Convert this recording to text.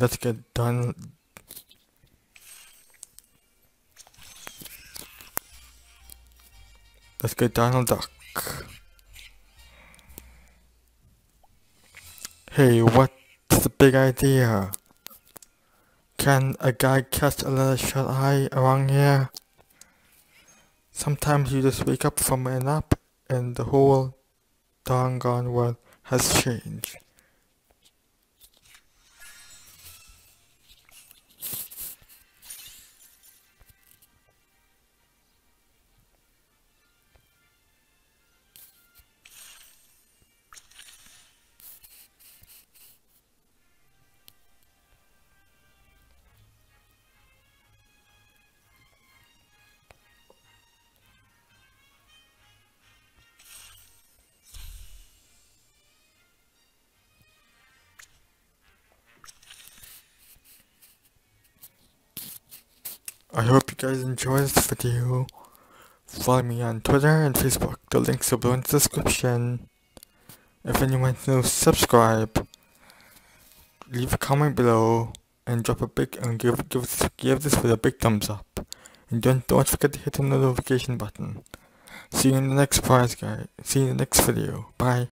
Let's get done. Let's get Donald Duck. Hey, what's the big idea? Can a guy cast a little shut eye around here? Sometimes you just wake up from a nap and the whole doggone world has changed. I hope you guys enjoy this video. Follow me on Twitter and Facebook. The links are below in the description. If anyone's new, subscribe. Leave a comment below and drop a big and give this video a big thumbs up. And don't forget to hit the notification button. See you in the next video. Bye.